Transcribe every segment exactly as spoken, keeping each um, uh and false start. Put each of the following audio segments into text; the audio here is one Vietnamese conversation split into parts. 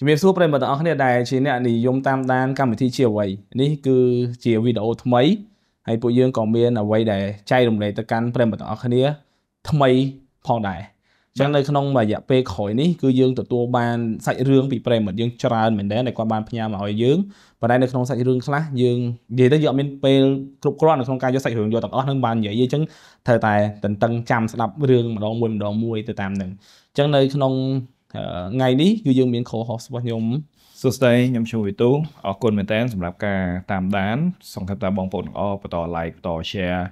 Chỉ biết suốt đây mà tao không thể đài chỉ nè thì dùng tam đan cam thì chiều vậy ní cứ chiều video thấm mấy hay bộ dương còn miền là quay để chay đồng này tao canh đây mà tao không thể thấm mấy phong đại chẳng đây không mà dạ pe khỏi ní cứ dương tụi tua ban sạch riêng bị đây mà dương tràn mình đấy này qua ban nhà mà hỏi dương và đây này không sạch riêng khác dương về tới giờ mình pe cục con không cai cho sạch hưởng do tao không ban vậy chứ thời tài tình tân chăm sắp riêng mà đòn mui đòn mui từ tạm đừng chẳng đây không ngày đi cứ dương miền khổ họ sắp nhom suốt đây nhom chui tú ở cồn miền tây sắm lạp cả tam đán song tham ta bong phồn ở và tỏ like tỏ share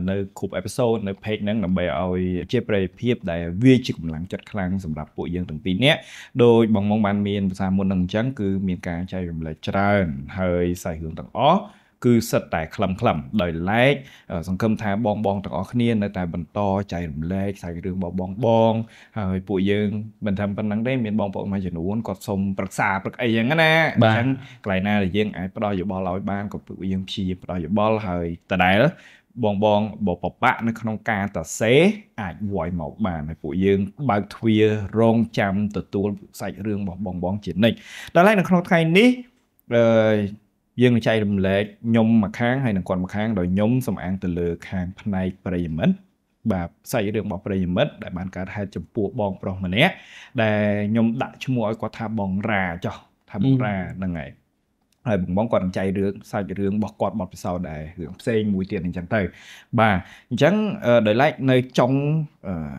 nơi cụp episode nơi page nắng làm bài ao chế bài phim đại vi chỉ cũng lắng chặt khăn sắm lạp bộ dương từng pin nhé đôi bong mong bàn miền xa muôn đằng trắng cứ miền cả chạy làm lại tràn hơi xài hướng tầng ó cứ sệt tại khầm khầm đời lái song cơm thà bong bong từ ở khniên nơi tại bần to chạy đầm lái chạy đường bong bong bong rồi bụi dương mình thầm bên nắng đấy miền bong bong mà chỉ nụ uốn cọt sông bạc xà bạc ấy vậy nè chẳng cái na là dương ai bắt đầu bò lòi ban cọt bụi dương chi bắt đầu bò lòi từ đấy đó bong bong bộ bọc bạn nó không ca từ xé ai vội mọc bàn này bụi dương bạc thuyê rong chăm từ tuôn sạch đường bong bong bong chiến này đó là nó không thay ní rồi dương chạy đầm lệ nhom mặt kháng hay là còn mặt kháng đòi nhom xong ăn từ lừa hàng phần này bây giờ và xây đường bọc bây giờ mất để bàn cả hai chấm bùa bong bong mà nhé để nhom đặt cho mỗi có tham bong ra cho tham bong ra là ngày rồi bong bong còn chạy đường sai cái đường bọc quạt bọc sau để hưởng xây mùi tiền thì chẳng tay và chẳng đợi lại nơi trong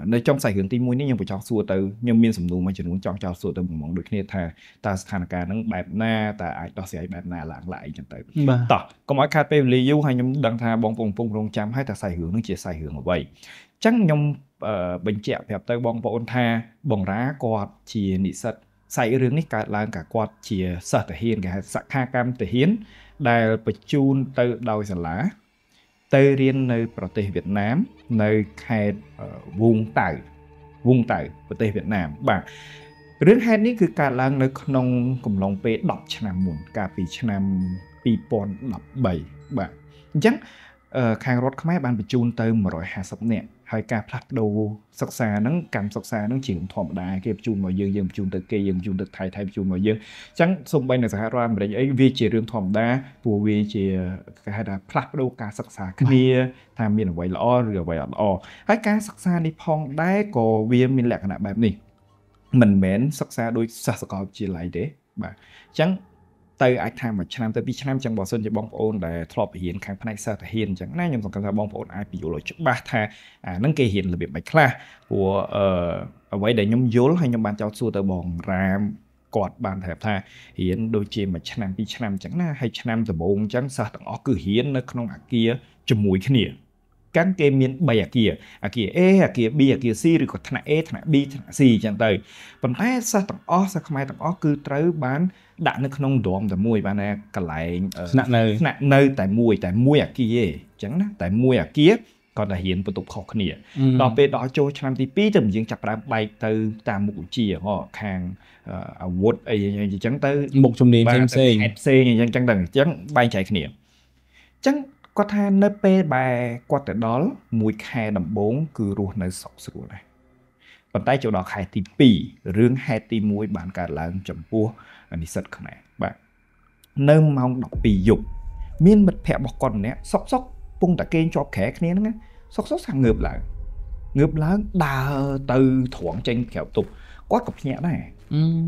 nơi trong sài hướng tim mũi nhưng phải cho xua từ nhưng miên sầm nụ mà chỉ muốn cho cho xua từ một món được như thế ta thành cả những bẹp na ta ai đó sẽ bẹp na lạng lại chẳng tới tỏ có mỗi cà phê ly du hay nhóm đang tha bong bong bong bong chạm hay ta sài hướng nó chỉ sài hướng ở vậy chẳng nhóm bệnh trẻ đẹp tới bong bong tha bong rá quạt chỉ nị sật sài hướng này cả làng cả quạt chỉ sợ thể hiện cả sạc ha cam thể hiện đài bạch chun từ đầu sàn lá tới riêng nơiประเทศViệt Nam nơi khai vùng tàu vùng tàuประเทศเวียดนามบ่าเรื่องแค่นี้คือการล้างในขนมกลมลองไปดอกชนะหมุนกาปีชนะปีปอนดอกใบบ่ายังแข่งรถขมายบานไปจูนเติมร้อยห้าสิบเนี่ยให้การผลักดูศึกษานั่งการศึกษานั่งจีนถอมได้เก็บจูนมาเยอะเยอะจูนตะเกียงจูนตะไทยไทยจูนมาเยอะจังสมบัยในสหรัฐอเมริกาวิจิเรื่องถอมได้ปูวิจิให้ได้ผลักดูการศึกษาคดีทำมีนไวล้อเรือไวล้อให้การศึกษาในพองได้ก่อเวียนมีแหลกขนาดแบบนี้มันเหม็นศึกษาโดยศาสตร์กอล์ฟจีไรเด้บ่าจังtới ai tham mà chăn tới bị chăn chẳng bỏ sơn cho bong ôn để thọp hiền kháng phản ánh sao thể hiện chẳng nay nhầm sòng cảm giác bong ôn ai bị dụ lỗi trước ba tha à nâng kê hiền là bị bạch la của ở vậy để nhóm dối hay nhóm bàn cho xua tới bong ram quạt bàn thẹp tha hiền đôi chim mà chăn bị chăn chẳng nay hay chăn từ bong chẳng sao tặng ó cứ hiền nó không ngạc kia chùm mũi cái nỉa các cái miền bay à kia à kia e à kia b à kia c rồi còn thằng e thằng b thằng c chẳng tới còn thế sao tặng ó sao không ai tặng ó cứ tới bán đã nó không đồn tại mui bạn này cả lại nặng nơi nặng nơi tại mui tại mui à kia chẳng đó tại mui à kia còn là hiện vật tục khó khăn nhỉ đó về đó cho chăm thì pi từ những chập đám bay từ tam mục chi họ hàng wood ấy chẳng tới một trong niềm thêm c c như chẳng chẳng đằng chẳng bay chạy khỉ chẳng có tha nơi pe bài qua tới đó mùi khai đầm bốn cứ ruột nơi sọc sụt này còn tay chỗ đó khai thì pì riêng hai ti mùi bạn cả là chấm pua anh đi sật khẩn này bạn nơi mong đọc pì dục miên mật phe bọc con này sọc sọc bung tại kênh cho khẽ cái này sọc sọc sang ngược lại ngược lại đà từ thoáng tranh kẹo tục quát cọc nhẹ này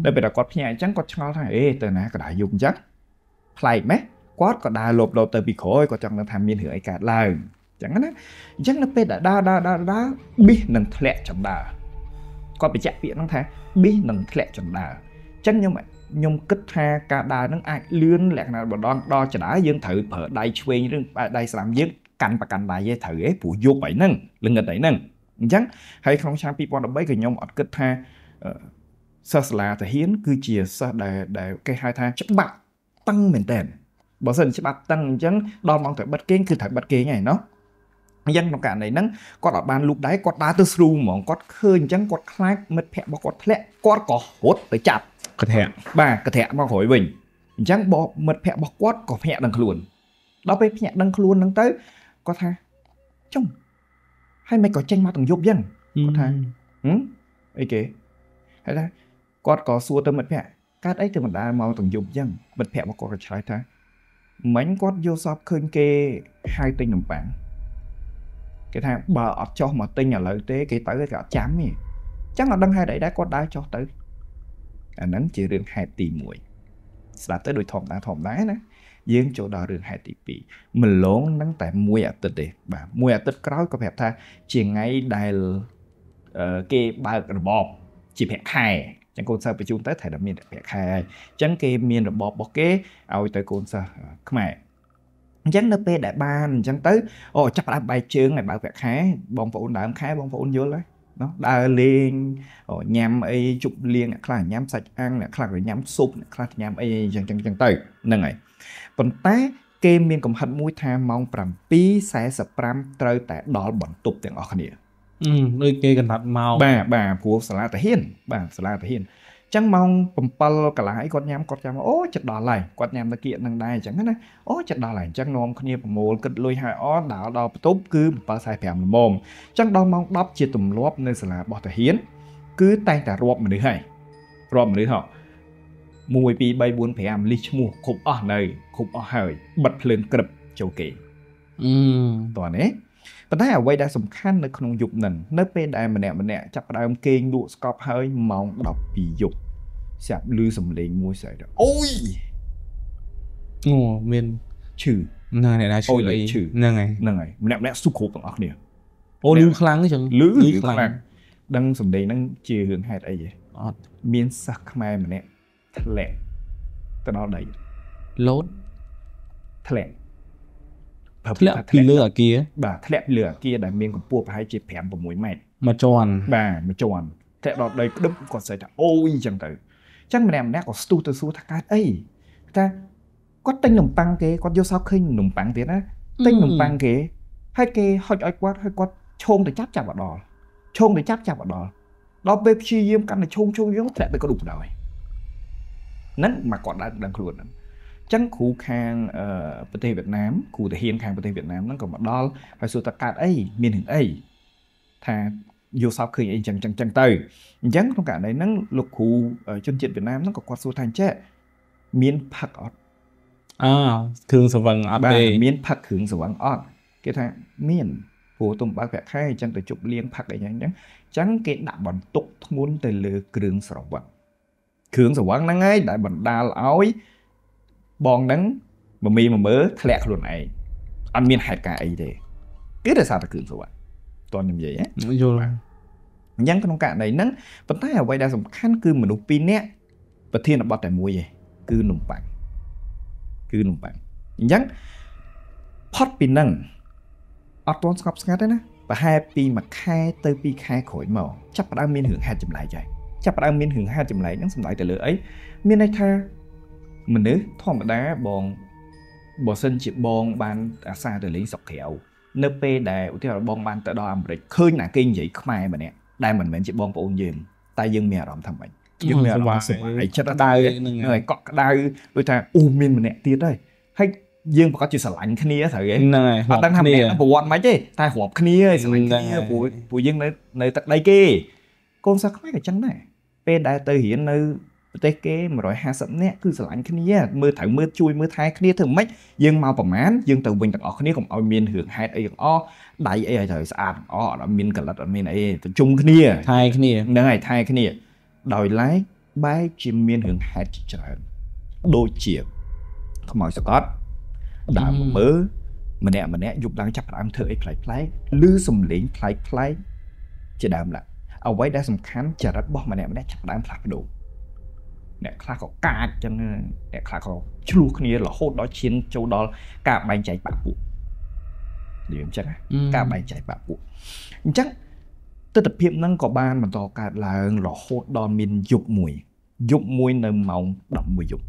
đây bây giờ quát nhẹ chẳng quát cho này ê từ nãy cả đại dùng chắc play mấy quát có đà lộp đầu từ bị khối có trong là tham miên hưởng cả lời chẳng hạn chắc là pe đã đa đa đa đá bi nằng lẹ chẳng đà còn bị chạy viện nó thế bi nằng lẹ chẳng đà chắc nhưng mà nhung kích ha cả đà nó ai lươn lẹ nào đo đo chả đá dân thử phở đại chuyên những đại làm dân cành và cành đại dây thử ấy phụ vô bảy nâng lưng người đấy nâng chắc hay không sang people đâu bấy cái nhung ở kích ha sơ là thể hiến cứ chia sơ để để cái hai tha chắc bạc tăng mình tiền bảo dân sẽ bắt tăng chẳng đo mong thể bật kênh cứ thể bật kênh này nó dân nó cả này nắng có ở bàn lúc đấy có đá tư sưu mà có khơi chẳng có khai mất phẹ mà có lẽ có có hốt tới chạp có thể bà có thể mà hỏi mình chẳng bỏ mật phẹ bọc quát có phẹ đằng luôn đó với phẹ đằng luôn nắng tới có tha trong hay mày có tranh mà thằng giúp dân có tha ừ ấy kì hay là có có xua tới mật phẹ Các ấy thì mình đã mau từng dùng dân mình phẹo mà có cái trái thế mảnh quát vô shop khơi kê hai tinh đồng bảng cái thằng bờ cho mà tinh là lợi tế cái tới cái cả chám gì chắc là đăng hai đại đã có đá cho tới anh nắng chỉ đường hai tỷ muội là tới đôi thòng đá thòng đá nữa riêng chỗ đó đường hai tỷ bị mình lốn nắng tại muội ở tịch để bà muội ở tịch cõi có phép tha chỉ ngay đại cái ba cái bom chỉ phép hai chẳng còn sao bị chúng tới thầy đã miền đẹp khai chẳng kia miền là bọt bọt kế ao tới con sao mẹ chẳng nó pe đại ban chẳng tới ồ chắc là bài chương này bảo vẹt khai bọn phụ đã khai bọn phụ vô lấy nó đa liền ồ nhám ấy chụp liền là nhám sạch ăn là là nhám sụp là nhám ấy chẳng chẳng chẳng tới nâng này còn té kia miền còn hận mũi tham mong làm pi sẽ sập ram trời tại đó bọn tụt tiếng ở kia Ừ, nơi kia gần thật màu Bà, bà, của sả la ta hiên Bà, sả la ta hiên Chẳng mong, bầm bà cả là hãy con nhám, con nhám Ô, chật đỏ lại, con nhám ta kiện năng đai chẳng hết á Ô, chật đỏ lại, chẳng nôm, con nhé bà mô Cất lùi hai ó, đảo đỏ, bà tốt Cứ bà sai phèm là mồm Chẳng đo mong đọc chia tùm lốp nơi sả la bó ta hiên Cứ tay ta rộp mà nữ hay Rộp mà nữ họ Mùi bì bay buôn phèm, lý chmù Khúc ó nơi, khúc ó hơi Bật lên cực châu kì Toàn ấy Bất đại ở đây đã sủng khăn nơi con dục nền nơi bên đại mình nè mình nè chắc đại ông keng đụ scop hơi mong đọc bị dục sẹp lư sủng lính mua sợi đó ôi ngô miền chửi nơi này đã chửi chửi nơi này nơi này mình nè mình nè sụp khổ bằng óc nè ôi lư kháng cái chừng lư lư kháng đang sủng lính đang chìa hướng hai đại vậy miền sắc mai mình nè thẹn tao nói đấy lốt thẹn thì lừa ở kia bà thẹn lừa kia đại miên còn bua phải chỉ phèm vào mũi mệt mà tròn bà mà tròn thẹn đọt đây đấm còn xảy ra ôi chẳng tử chắc mình làm nét còn stu từ su thắc cái ấy ta có tinh nồng băng kế có vô sao khinh nồng băng tiếng á tinh nồng băng kế hai kế hơi ói quát hơi quát chôn để chắp chạp vào đò chôn để chắp chạp vào đò đó bếp chi yếm căn này chôn chôn yếm thẹn đây có đủ rồi nấn mà còn đang đang luồn Chẳng khu khang bất tê Việt Nam, khu thể hiện khang bất tê Việt Nam nó còn một đo phải sưu tạc ấy, miền hình ấy Thà dù sao khơi ấy chẳng chẳng chẳng tới Chẳng trong cả đấy nó lục khu chân diện Việt Nam nó còn quạt sưu thanh chế Miền phạc ọt À, thường sở vâng ọt đây Miền phạc hướng sở vâng ọt Cái thang miền phố tùm bác vẹt khai chẳng tới chụp liên phạc ấy chẳng Chẳng cái đạp bọn tục muốn tới lửa cường sở vâng Cường sở vâng năng ấy, đại bọn đa lõi Bọn đắng mà mình mà mớ thẹn luôn này Anh miên hạt cả ấy thế Cứ là sao ta cưỡng rồi ạ Toàn làm vậy á Nhưng trong cả này nắng Vẫn thấy là quay đa dòng khăn cư mà nụ pin á Và thiên là bọt tại mùi vậy Cứ nụ bằng Cứ nụ bằng Nhưng Phót pin nâng Ở toàn sọc sạch đấy ná Và hai pin mà khai tơ pin khai khỏi màu Chắc bà đang miên hưởng hai chùm lại chạy Chắc bà đang miên hưởng hai chùm lại Nắng xong lại từ lửa ấy Miên này tha Mình nữ thông đá bọn Bọn sinh chỉ bọn ban đã xa từ lý sọc kẹo Nơi bê đè bọn ban tới đó Khơi nạ kinh vậy không ai mà nè Đại mình mình chỉ bọn bọn dường Tại dường mẹ rõm thầm mình Dường mẹ rõm thầm mình Chất đai Người có đai Đôi ta u mình mà nè tiết đây Hay dường bọn có chuyện sẵn lạnh khá nia thử ấy Họ đang thầm nè nó bộ bọn mấy chứ Tại hộp khá nia sẵn lạnh khá nia Bộ dường nơi tật đây kia Con sao không ai cả chân này Bê đai tơ hiến nơi Thế kế mà rồi hai sẵn nè, cứ sẵn lãnh cái này Mưa thẳng mưa chui mưa thai cái này thường mách Dương mau bỏng án, dương tàu bình tặng ở cái này Còn ở miền hưởng hai ấy cũng o Đáy ấy thời sạp, o ở miền cả lật ở miền ấy Trung cái này Thai cái này Nâng này thai cái này Đòi lái bái chìm miền hưởng hai trở hẳn Đôi chiếc Không hỏi sao có Đã mơ Mà nè mà nè dục đang chắp đám thơ ấy Play play Lư xùm lính play play Chỉ đám lạ Ở quái đá xùm khám chả rách bó mà nè mà nè chắp đám phạc đồ Nè khá có cát cho nên Nè khá có chú lúc này là hốt đó chiến châu đó Cả bánh cháy bạc vụ Điều em chắc à Cả bánh cháy bạc vụ Chắc Tất tập hiệp năng có ban mà to cả là Là hốt đó mình dục mùi Dục mùi nơi mong đọc mùi dục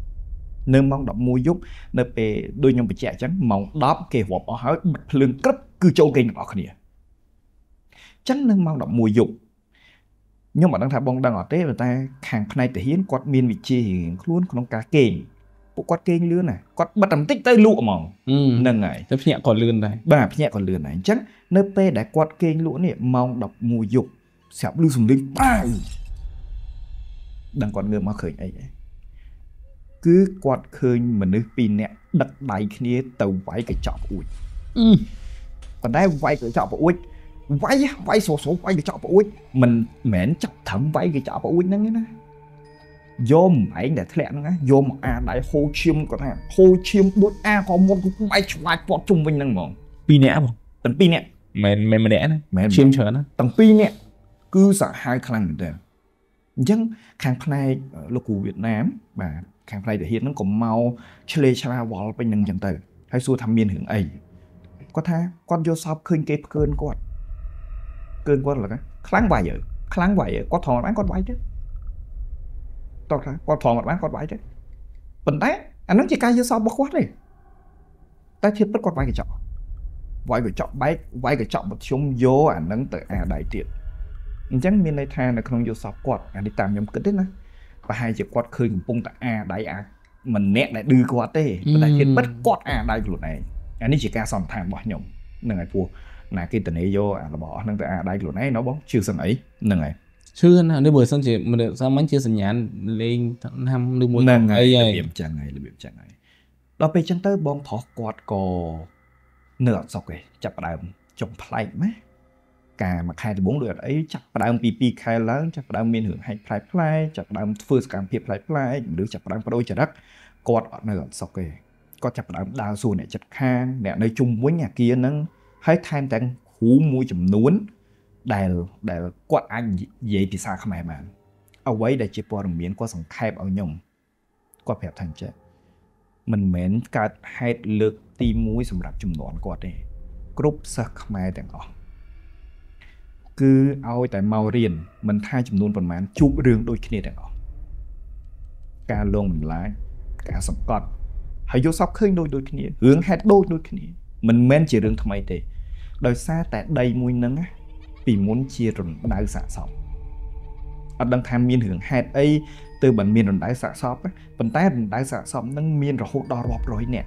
Nơi mong đọc mùi dục Nơi bề đôi nhóm bà trẻ chắc Mong đọc kê hộp ở hết Bật lương cấp cư châu kênh đó khả nè Chắc nơi mong đọc mùi dục Nhưng mà đang thả bóng đang ở tế người ta Kháng này thể hiện quạt miền vị trí hiện luôn Còn cá kênh Bộ quạt kênh lươn này Quạt bật làm tích tới lụa mỏng Nâng này Thế nhẹ còn lươn này Bà nhẹ còn lươn này Chắc nơi bê đã quạt kênh lũa này Mong đọc mùi dục Xẹp lưu dùng linh Đang còn người mà khởi ấy cứ quạt khơi mình nước pin nè đặt đáy kia tàu vay cái chọp uý, còn đây vay cái chọp uý, vay vay số số vay cái chọp uý, mình mến chập thấm vay cái chọp uý năng nè, vô máy để thế lẽ nó vô một a đại hô chim còn này hô chim bốn a có một cũng vay vay quạt chung mình năng mỏng, pin nè mỏng, tận pin nè, mềm mềm nè nè, chim chở nè, tận pin nè, cứ sợ hai khăn được. Nhưng kháng này lúc của Việt Nam và kháng này để hiện nó cũng mau chơi chả vào bên nâng chân tử hay xua thăm miền hưởng ấy có thể con vô sắp khơi kê cơn quạt cơn quạt là cái kháng vải ở kháng vải ở quạt thòng bán quạt vải chứ tao thấy quạt thòng bán quạt vải chứ bẩn đấy anh nói chỉ cái vô sắp bóc quạt đi ta thiết bất quạt vải cái chọn vải cái chọn bái vải cái chọn một chung vô ảnh nâng tới à đại tiện chẳng miền này tha là không vô sọp quạt à đi tạm nhầm kính đấy nè và hai chiếc quạt khơi cùng ta à đại à mình nét lại đưa quạt thế mình đại thiên bất quạt à đại luật này anh ấy chỉ ca sòng thảm bỏ nhộng nè ngày phù là cái tình ấy vô à là bỏ nâng ta à đại luật này nó bóng chưa sân ấy nè ngày chưa nè nếu buổi sân chỉ mình được sao mắn chưa sân nhàn lên năm đưa một nè ngày là điểm chẳng ngày là điểm chẳng ngày đó bây chân tới bóng thọ quạt cò nửa sọc kì chập đầm chồng play má cả mà khai từ bốn lượt ấy chặt vào đám pì khai lớn chặt vào đám miên hưởng hay play play chặt vào đám first cam pì play play được chặt vào đám đôi chặt đất cọt này là sọc kề cọt chặt vào đám đào xù này chặt khang này nơi chung với nhà kia nâng hết than tang hú mũi chấm nuốn đèo đèo cọt anh dễ thì xa không ai mà ở quấy để chế po đồng miến qua sòng khai bao nhung qua phép thành chế mình mến cả hai lượt ti mũi sầm rạp chấm nuốn cọt này group xa không ai tang đó cứ ao tại màu riền mình thay chấm luôn phần mán chụp riêng đôi khi này đó cả lông mình lái cả sòng cọt hãy vô sóc khơi đôi đôi khi này hướng hết đôi đôi khi này mình men chỉ riêng thay thế đời xa tại đây mùi nắng á vì muốn chia rồi đá xả sọc ở đang tham miên hướng hết ấy từ bản miên rồi đá xả sọc á phần tái đá xả sọc nâng miên rồi hốt đo rọp rồi nè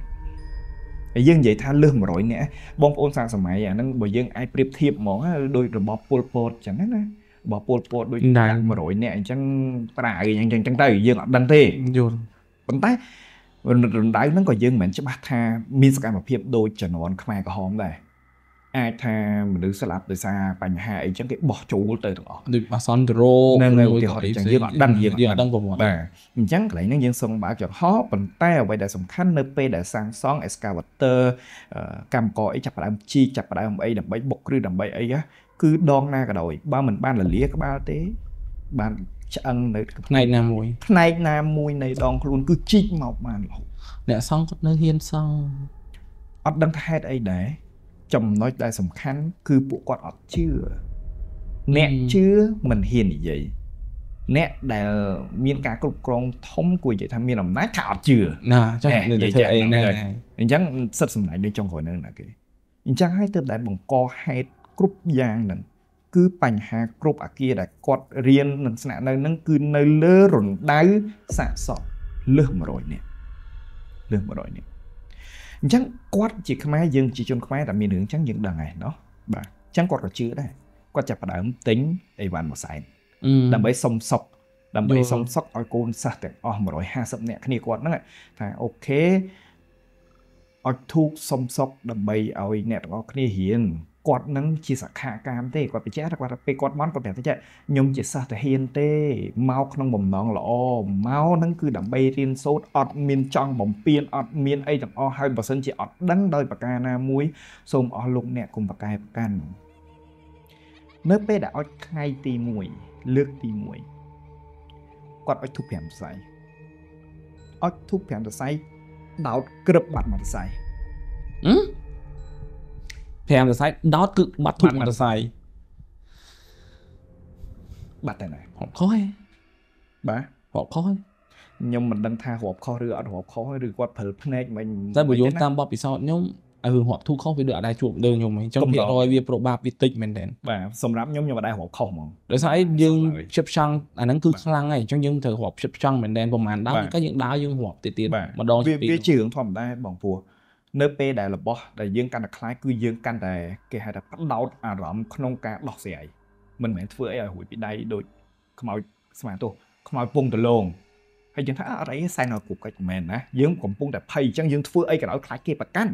dân vậy tha lương mà rồi nè bom phun sang sầm mày à nó bởi dân ai prep thiệp món đôi rồi bọp pol pol chẳng hết á bọp pol pol đôi mà rồi nè chẳng phải chẳng chẳng chẳng tay dân ở đan tê bắn tay rồi đáy nó còn dân mình chứ bắt tha miếng sài mà thiệp đôi chả nón khmai cả hóm đây ai tha mình đứng sập từ xa bành hai chẳng cái bỏ chủ từ đó được bà son rô nên người thì họ chẳng dân ở đan dân ở đan của mình bà chẳng lại những dân sông bạc chọn hóp bẩn tay ở vậy đại sông khăn nơi pe đại sang son excavator cam còi chặt vào đám chi chặt vào đám ấy đầm bẫy bọc rư đầm bẫy ấy á cứ đong na cả đời ba mình ban là lía các ba tế ban ăn nơi này nam mùi này nam mùi này đong luôn cứ chi mọc mà nè xong nơi hiên xong ở đan hết ấy để chồng nói đại sầm khăn cứ bộ quạt ọt chưa nè chưa mình hiền gì vậy nè đại miên cá cục con thông của vậy tham miên làm nát thảo chưa nè vậy vậy này anh chàng sất sầm lại đi trong hội nương là cái anh chàng hai từ đại bằng co hai cục giang nè cứ bành hà cục ở kia đại quạt riêng nền sạ nơi nâng cứ nơi lơ rồn đá sạ sọ lơ mà rồi nè lơ mà rồi nè chẳng quát chỉ khmai dân chỉ chôn khmai tại miền hướng chẳng những đằng này đó bà chẳng quát có chữ đây quát chặt vào đám tính để bàn một sải đầm bẫy sông sọc đầm bẫy sông sọc oi côn sát để o một rồi hai sập nẹt cái này quát nó này thà ok oi thuốc sông sọc đầm bẫy oi nẹt o cái này hiền quát nắng chỉ sạc hạ cam thế quát bị chết quát bị quát món quát đẹp thế chứ nhưng chỉ sát để hiền thế máu không bầm nón lọ máu nắng cứ đầm bẫy riêng sốt ọt miên trong bầm piên ọt miên ấy chẳng o hai bờ sân chỉ ọt đắng đôi bạc ca na muối xôm o lục nè cùng bạc ca bạc can nếp pe đã ọt khai ti muối lược ti muối quát ọt thúc phèm say ọt thúc phèm say đào cướp bạt mặt say phèm là sai đó cứ bắt thục mà sai bắt thế này hộp khói bả hộp khói nhưng mình đang tha hộp khói rửa hộp khói rửa quạt phở này mình ra buổi tối tam bò bị sao nhung à hưởng hộp thu khói với đứa đại chuột đường nhung trong việc rồi việc proba việc tịch mình đến bả sầm rắm nhung nhưng mà đại hộp khói mà để sai dương chụp xăng à nó cứ xăng này trong dương thời hộp chụp xăng mình đến bông màn đó các những đá dương hộp tiền tiền mà đo việc trưởng thầm đây bằng phù nơi pe đại là bo đại dương căn là khái cứ dương căn đại cái hai đại bắt đầu à rậm không cả đọt gì ấy mình mẹ phơi ở hồi bị đại đôi không màu xem tu không màu vùng từ lồng ให้ยังถ้าอะไรไซน์หน่อยกลุ่มก็แมนนะยังผมปรุงแต่ไพ่จังยังฟื้นไอ้กับเราคล้ายเกี่ยปะกัน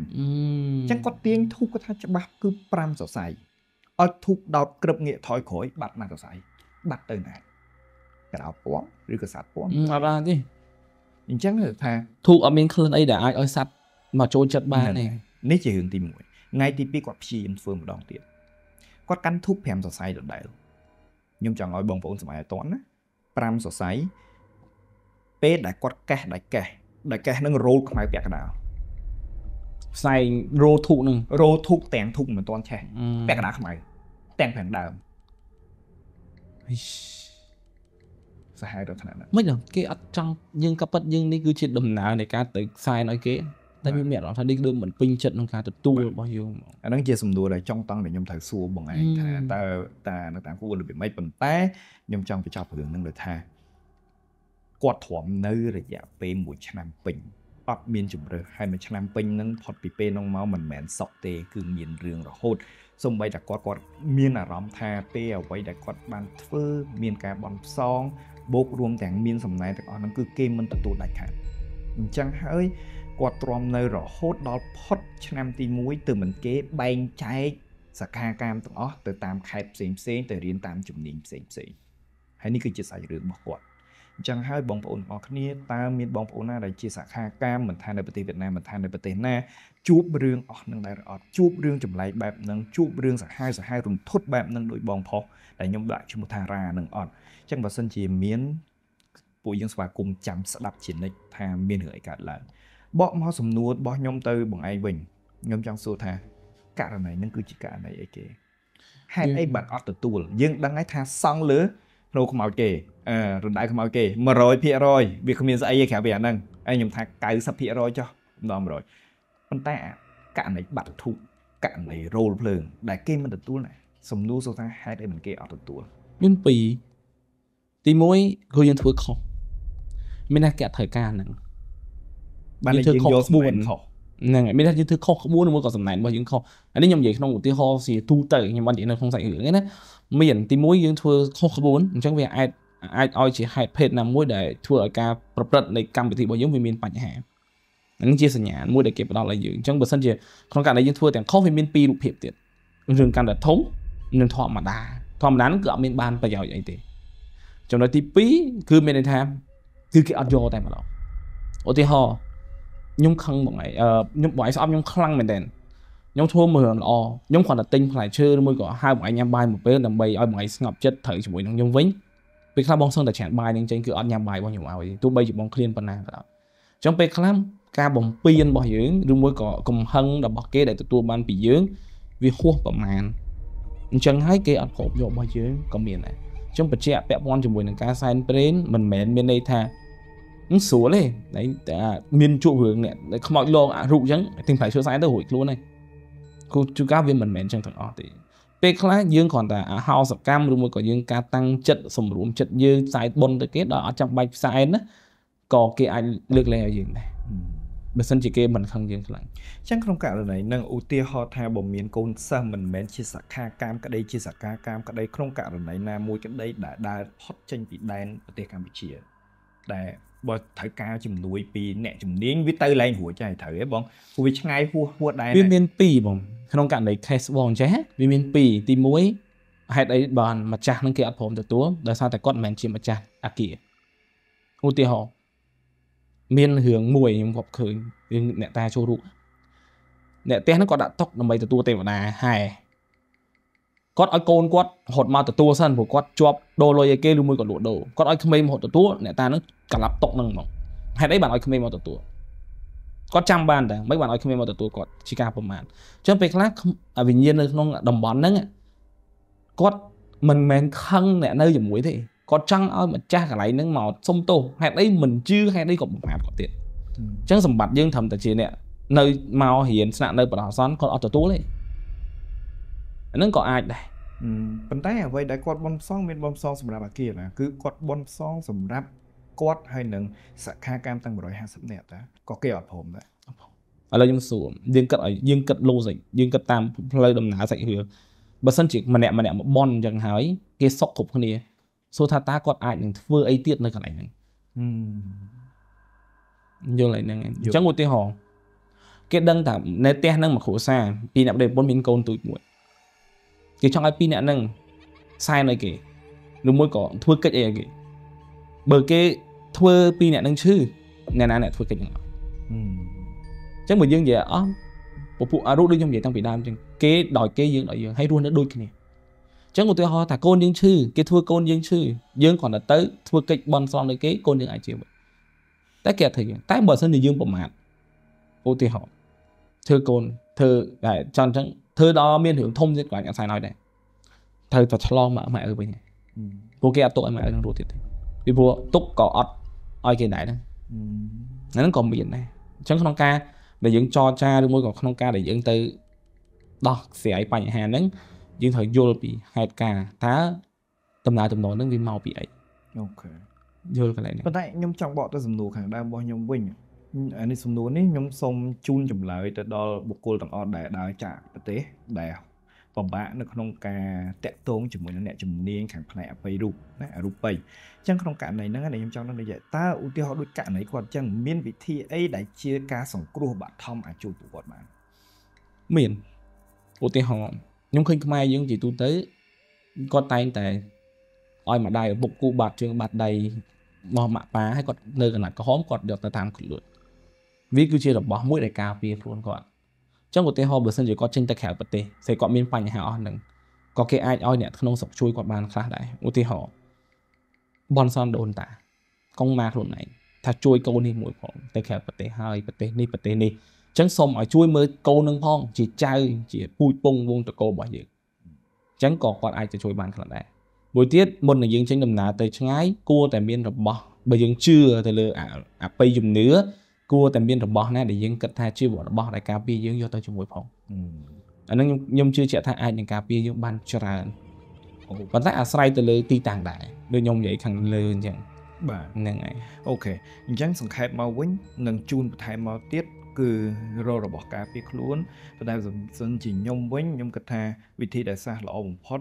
จังก็เตียงทุกข์ก็ท่าจะบับคือปรามสดใสเอาทุกดาวกระเงะถอยโขยบัดมาสดใสบัดเตือนไหนกระดาวป้วงหรือกระสัดป้วงอะไรที่ยังจังเลยท่าทุกเอาเมียนเคลื่อนไอ้ด่าไอ้เอาสัดมาโจจัดบ้านนี่นี่จะหึงตีมวยไงตีปีกว่าพีมฟื้นมาดองเตียงก็กันทุกแผ่นสดใสดอกได้nhưng chẳng nói bồng bổng sớm mai toán á, pram sờ sấy, pé đại quạt kẹt đại kẹt đại kẹt nâng roll không ai bẹt cả nào, say roll thụ nâng roll thụ tèn thụ mà toán che, bẹt cả nào không ai, tèn phẳng đào, sai hai đợt thằng này, mấy đợt cái ở trong nhưng các bạn nhưng này cứ chuyện đầm nào này cá tới sai nói kế, tại vì mẹ nó thay đi đưa mình pin trận nông cá tới tu bao nhiêu, anh đang chia sầm đùa này trong tăng để nhom thầy xua bằng ai, ta ta nó tạm cũng được bị mấy phần té nhom trong phải cho phượng năng được tha, quạt thỏm nơi rồi dạ pe mũi chanh pin, bắp miên chủng rồi hai mũi chanh pin nâng phật bị pe nông máu mình mẹn sọc tê cứ miên riêng rồi hốt, xong bây đặt quạt quạt miên à rắm tha pe ở vậy đặt quạt bàn phơ miên cá bòn song bốc rùm thằng miên sầm này thằng nó cứ game mình tự tu đại khả, chẳng hỡiกอดรอมในหล่อโคตรดอพอดชนามตีมุ้ยตื่นเหมือนเก๊แบงใจสักการามตัวอ๋อตื่นตามใครเสียงเสียงตื่นเรียนตามจุ่มนิ่งเสียงเสียงให้นี่คือจิตสายเรื่องบกวดจังให้บองปนออกนี่ตามมีบองปนอะไรจิตสักการามเหมือนทางในประเทศเวียดนามเหมือนทางในประเทศน่าจูบเรื่องออกนั่งได้ออกจูบเรื่องจุ่มไหลแบบนั่งจูบเรื่องสักห้าสักห้ารุ่งทุบแบบนั่งโดยบองพอแต่ยมได้ชุมทารานั่งออกจังหวัดสันจีเมียนปุยยังสวากุมจำสลับฉินในทางเมียนเหยกัดแล้วบ่มาสมนุษย์บ่ยมเตยบ่ไอ้วิญยมจังสูท่ากะอะไรนั่นคือจิกะอะไรไอ้เก๋ให้ไอ้บัตรออตตูลยังดังไอ้ท่าซองหรือโนขมเอาเก๋เออรุ่นได้ขมเอาเก๋มาร้อยพี่ร้อยวิคมีนจะไอ้แขกไปนั่งไอ้ยมท่าไก่สับพี่ร้อยจ้ะนอมร้อยมันแต่กะอะไรบัตรถูกกะอะไรโรลเพลิงได้เก๋มันออตตูลไหนสมนุษย์สูท่าให้ได้เหมือนเก๋ออตตูลยืนปีตีมวยกูยังถือของไม่น่าแกะเถิดการนั่งมันยังโยสบุญเขานั่นไงไม่ได้ยังถือข้อขบุญนึกว่าก่อนสมัยว่ายังข้ออันนี้ยำใหญ่น้องอุติฮอสีทูเตยยังวันนี้เราคงใส่หือไงนะไม่เห็นตีมุ้ยยังถือข้อขบุญจังเวียไอไอไอจีไฮเพจนำมุ้ยได้ถือการประพฤติในกรรมปฏิบัติยังวิมินปัญหานั่นเจี๊ยสัญญามุ้ยได้เก็บไปตอนอะไรอยู่จังเบอร์สันเจี๊ยโครงการได้ยังถือแต่ข้อวิมินปีรูปเพียบเดียดเรื่องการดัดทงเรื่องทอมาดาทอมนั้นเกือบมินบานไปยาวใหญ่เตะจังเลยตีปีคือไม่ได้ทำคือเกี่ยวอัดโยแต่มาเราอุติฮอnhóm khăn bọn này nhóm bọn ấy xong nhóm khăn mình đèn nhóm thua mười lò nhóm còn là tinh phải chơi mới có hai bọn anh em bay một bên làm bay ai bọn ấy ngập chết thử chỉ buổi nông nhóm vĩnh bị khám bong sơn để chặn bay nên trên cứ ăn nhầm bay bao nhiêu áo gì tôi bay chỉ bong clean phần nào trong bị khám ca bong pin bong dưỡng đúng mới có cùng hăng đập bọc kia để tụi tôi ban bị dưỡng vì khua bẩm màn chẳng thấy kia ăn khổ vô bao dưỡng còn miền này trong bị che bẹp bong chỉ buổi nông cá sai đến mình mệt bên đây tha số này đấy miền trụ hưởng này không mọi lo à rụng chẳng tình phải số sai tới hồi luôn này cô chú cá viên mình mệt chẳng thằng ó thì pe khá dương còn là house cam luôn mới có dương cá tăng chất sủng rụm chất dương sai bồn tới kết đó trong bạch sai đó có cái ai lược lè gì này mình xin chỉ kê mình không dương lạnh chẳng không cả rồi này năng ưu tiên họ thà bỏ miền côn sa mình mệt chia sẻ ca cam cái đây chia sẻ ca cam cái đây không cả rồi này na môi cái đây đã đã hot tranh bị đen ở tây Campuchia đểบ่ถอยกาวจุ่มลุยปีแหน่จุ่มนี้วิตเตอร์แรงหัวใจถอยบ้องกูวิชไงหัวหัวได้วิมินปีบ้องขนมกันในแคสบอลแจ๊ะวิมินปีตีมุ้ยไฮไอบอลมาจากนั่งเกี่ยวผมตัวตัวโดยสารแต่ก้อนแมนชิมมาจากอากิอุติฮอเมียนเหืองมวยยังพบเคยยังแหน่ตาโชรุแหน่เต้นั่งก้อนดัดตกนำไปตัวตัวเต็มนาไฮก้อนไอโกนก้อนหดมาตัวตัวสั้นผมก้อนจวบโดโลยเกลือมือก้อนหลุดโดก้อนไอขมิ้นหดตัวตัวแหน่ตานั่งกลับตกหนึ่งมองให้ได้บ้านอ้อยขมิ้นมาตัวตัวก็จำบ้านแต่ไม่บ้านอ้อยขมิ้นมาตัวตัวก็ชิคาประมาณจนไปคลาสวิญญาณนึงน้องดมบอลนั่งก็มันแมนคังเนี่ยเนยอย่างมวยที่ก็จังเอาเหมือนจ้าอะไรนั่งหมอส้มโตให้ได้เหมือนชื่อให้ได้กบหมาก็เตี้ยจังสมบัติยังทำแต่เชียเนี่ยเนยหมอเห็นสระเนยปลาซ้อนก็เอาตัวตัวเลยนั่นก็อายได้ปัญหาอะไรได้กอดบอลซ้อนเป็นบอลซ้อนสำหรับอาเกียนะคือกอดบอลซ้อนสำหรับกอดให้หนึ่งสักห้าการตั้งร้อยห้าสิบเน็ตนะก็เกี่ยวกับผมนะเรายังสูงยังกัดยังกัดโลสิยังกัดตามเลยดำหนาใส่เหือบัดซันจิกมันแหนมันแหนบอลอย่างหายเกสซอกขบคนนี้โซทาตากอดอายหนึ่งเฟอร์ไอเตียดในขณะหนึ่ง ยลนังจังหวที่หอเกดังแต่ในเตนังมาโขซาปีนับเด็กบนมินโกนตุยมวยเกช่องไอปีนับนังไซน์อะไรเกดูมวยก่อนทั่วเกดเอเกเบอร์เกทั่วปีนับนังชื่อในนั้นเนี่ยทั่วเกดยังไงจังหวะยังเยอะอ๋อผมพูดอารุด้วยยังเยอะตั้งปีดามจังเกดอยเกยังดอยยังให้รู้นั่นด้วยกันเนี่ยจังหวะที่หอแต่โกนยังชื่อเกทั่วโกนยังชื่อยังก่อนแต่ตื้อทั่วเกดบอลซอนเลยเกโกนยังไอเจียวแต่แกถึงแต่บอสนี่ยืมประมาทโอติหอเธอโกนเธอได้จนทั้งเธอดอเมียนถึงทุ่มยิ่งกว่าอย่างสายน้อยได้เธอจะชะลอมามาเออไปเนี่ยพวกแกตัวมาเออนั่งรู้ติดพี่พวกตุ๊กก่ออดอ้อยเกไหนนั่นนั่นก่อเมียนนะฉันขนมกาได้ยืมจอจ้าด้วยมวยก่อนขนมกาได้ยืมตือดอกเสียไปอย่างแห่นั้นยืมเธอโยลปีไฮกาท้าตำนานตำนานนั่งวิ่งเมาปีไอvô cái này có tại nhóm trong bọn tôi dùng đồ hàng đa bao nhóm bình anh đi dùng đồ ní nhóm sông chun chầm lại từ đó buộc cô tặng o để đào trả tế đào và bạn nó không cả tẹt tốn chừng một nẹt chừng niên hàng này phải đủ này đủ bảy chẳng không cả này nó cái này nhóm trong nó là vậy ta ưu tiên họ đôi cả này còn chẳng miền vị thi ấy đại chia ca sòng cua bạn thom à chủ tụ bọn bạn miền ưu tiên họ nhóm khinh mai những gì tôi tới con tay tạiอ้อยมาได้บุกกูบาดเชิงบาดใดมอมาป้าให้กดเนยกันหนักก็หอมกดเดี๋ยวตาตามขึ้นเลยวิคือเชื่อแบบบอมุ้ยได้กาเปียพล้วนก่อนจังหวะเตะหอบเบอร์เซนจะก็เชิงตะแคงปะเตะใส่กอดมินปันอย่างหาอ้อยหนึ่งก็เกอไออ้อยเนี่ยขนมสกช่วยกอดบานคลาได้อุติหอบอลซอนโดนตากองมาคนไหนถ้าช่วยโกนี่มวยของตะแคงปะเตะให้ปะเตะนี่ปะเตะนี่จังสมอ้อยช่วยมือโกนึงพ้องจีใจจีปุยปงวงตะโกบ่อยเยอะจังกอดกอดไอจะช่วยบานขนาดได้buổi tiết mình là dân trên đầm nà tới ngái cua tại miền rập bò bây giờ chưa thì lừa à à bây dùng nữa cua tại miền rập bò này để dân cất thay chưa bỏ rập bò đại cà phê dân vô tới chung buổi phòng anh nó nhom chưa chạy thay ai những cà phê dân ban cho ra còn tại à say từ lừa ti tàng đại đưa nhom vậy thằng lừa chẳng bà như này ok dân sòng khai mau quấn nâng chun thay mau tiếtคือเราระบบกาแฟคล้วนแต่ได้ส่วนจริงยมเว้นยมกระทาวิธีได้ซาหล่อผมพอด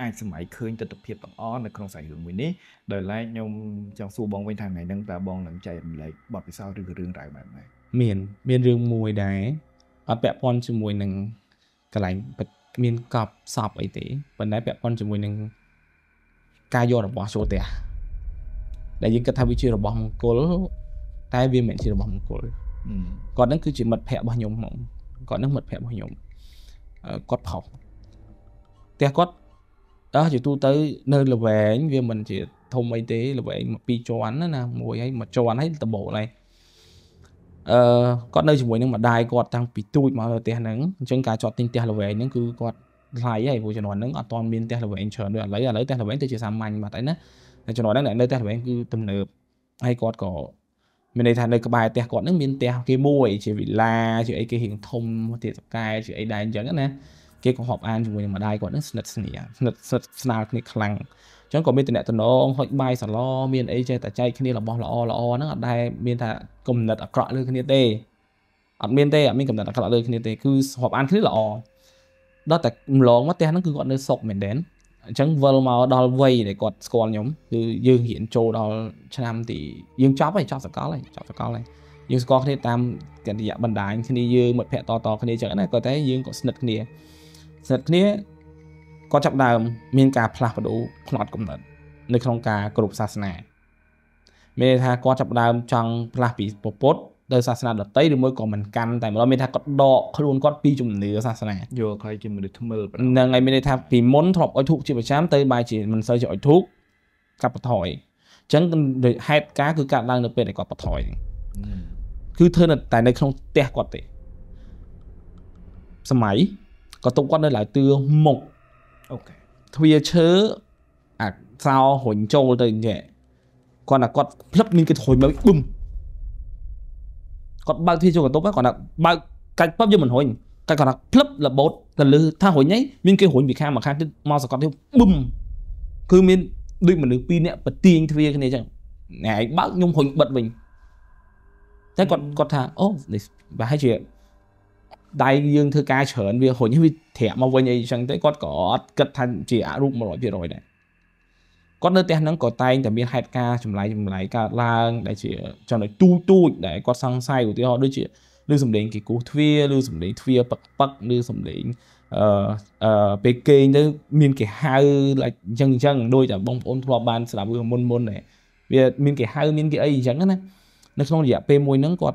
ai xem máy khơi từ tập hiệp tập ó là không xảy hưởng với ní đời lại nhom trong xu bong bên thang này đang ta bong lặng chạy lại bật cái sao từ cái riêng rải bạn này miền miền riêng mùi đáy ở bẹp con chữ mùi nằng cái lạnh miền cọp sọp ấy tí bên đấy bẹp con chữ mùi nằng cay do là bỏ số tiền đại diện cái thao vi chưa là bỏ một cột tai viên miệng chưa là bỏ một cột còn đó cứ chỉ mật phe bao nhom mỏng còn đó mật phe bao nhom cọt phỏng tia cọt đó chỉ tu tới nơi là về anh viên mình chỉ thông mấy tế là về anh mà pi cho anh đó nè mùi ấy mà cho anh ấy tầm bộ này ờ, có nơi chỉ mùi nhưng mà đai có tăng pi tui mà tiền nắng chân cá cho tinh tiền là về những cứ có lại ấy vui cho nó nắng ở toàn miền tiền là về anh chờ được lấy là lấy tiền là về anh tự chỉ làm mạnh mà tại nó cho nó đang lại nơi tiền là về anh cứ tầm nợ hay có có mình đây thành nơi cái bài tiền có những miền tiền cái mùi chỉ vì la chỉ ấy cái hiện thông tiền tập cai chỉ ấy đai chẳng nèเกี่ยวกับหอบอ่านจมูกมาได้ก่อนนั่นสนัดสนิยสนัดสนาคณิคลังฉันก็มีแต่เนี่ยตอนน้องหอยใบสลอมีนไอเจแต่ใจแค่นี้เราบอกละอละอนั่นก็ได้มีแต่กำหนดอักระเลยแค่นี้เต้อัดมีนเต้ไม่กำหนดอักระเลยแค่นี้เต้คือหอบอ่านแค่นี้ละอได้แต่หลงว่าเต้นั่นคือก่อนเลยศกเหม็นเด่นฉันเวลมาดอลเวย์เลยก่อนสกอลยมคือยืนเห็นโจดอลชนะตียืนจับไปจับสกอลเลยจับสกอลเลยยืนสกอลแค่นี้ตามกันที่บันไดแค่นี้ยืนหมดแผลต่อต่อแค่นี้จากนั้นก็ได้ยืนก็สนัดแค่นี้เสร็จนี้ก็จับดาวมีการพลัดประตูขนอดกำเนิดในโครงการกลุ่มศาสนาเมธาก็จับดาวจังพลัดปีโป๊ดโดยศาสนาดัดเตยหรือมวยก่อมันกันแต่เราเมธาก็ดอกขลุนก็ปีจุ่มเหนือศาสนาโยใครกินมันได้ทุ่มเลยยังไงเมธาปีม้นถลอกอ้อยทุกจีบช้ำเตยใบจีมันเสยอ้อยทุกกับปะถอยฉันโดยให้ก้าคือการดังเดือดเป็นไอ้กอดปะถอยคือเธอแต่ในโครงเตะกอดเตะสมัยก็ตกก้อนได้หลายตัวหมกทวีเชื้ออ่ะซาวหอยโจตัวอย่างเงี้ยก่อนอ่ะก็พลับมินก็ถอยมาบึ้มก็บางทีโจก็ตกไปก่อนอ่ะบางการปั๊บยืมเหมือนหอย ta còn là club là bột là lư tha hồi nhảy mình kêu hồi bị khang mà khang cứ mau sờ con theo bùm cứ mình đôi mà lư pin nè bật tiền thì cái này chẳng này bác nhung hồi bật mình thế còn còn thà ô và hai chuyện đại dương thư ca chởn về hồi như vì thẻ mà vậy nhảy chẳng thấy con có cật thành chỉ ả rụng một loại chuyện rồi này con nơi tên nó có tay để biết hai ca chấm lái chấm lái ca lang để chỉ cho nó tu tu để con sang sai của tụi họ đôi chuyện lưu sủng đến cái cú thuê lưu sủng đến thuê bậc bậc lưu sủng đến bề kê tới miền cái hai là chân chân đôi chả bông ôn thua bàn sẽ làm vừa môn môn này về miền cái hai miền cái ấy chẳng hết này nó không gì p môi nó còn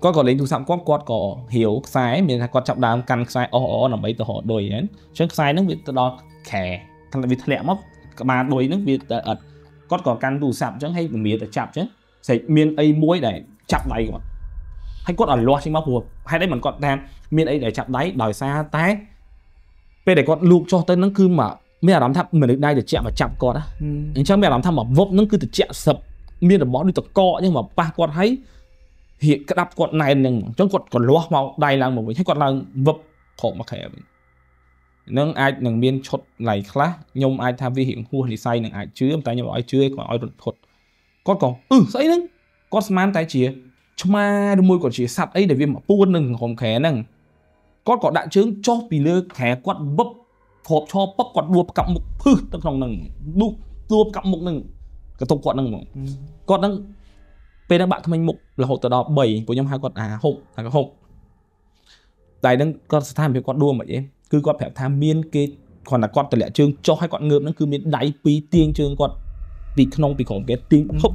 có còn lính thu sắm quát quát có hiểu sai mình còn trọng đàm căn sai o o là mấy tờ họ đồi ấy chứ sai nước việt đó khè thằng là vì thẹn mốc mà đồi nước việt ở có còn căn đủ sạp chẳng hay miệt để chạp chứ sạch miên ấy muối này chạp đáy còn hay cốt ở loa trên móc buộc hay đấy mình còn đang miên ấy để chạp đáy đòi xa tái về để con luộc cho tới nó cứ mà mấy là đám tháp mình được đây để chạm và chạm con á nhưng chẳng mấy đám tháp mà vốc nó cứ từ chạm sập miên là món đi tập co nhưng mà ba con thấy hiện cái đắp con này nhưng trong con còn loa màu đây là một mình thấy con là vập khổ mà khỏe nâng ai nâng miên chốt này khá nhông ai tham vi hiện khu thì say nâng ai chứ em tay nhau ai chưa còn ai thuật con còn ừ sấy nâng con man tay chìa cho ma đôi môi còn chỉ sạt ấy để viêm mà buôn nâng hòm khé nâng con còn đại trứng cho vì lơ khé quạt bấp hộp cho bấp quạt đua cặp mục hư tầng lòng nâng đua đua cặp mục nâng cái tục quạt nâng mà con nâng về đang bạn thông minh mục là hộp từ đó bảy của nhóm hai quạt à hộp là cái hộp tại đang con tham về quạt đua mà em cứ con phải tham miên cái còn là con từ lẽ trứng cho hai con ngợp nó cứ miên đáy pí tiên trứng con bị không bị khổng cái tiếng hộp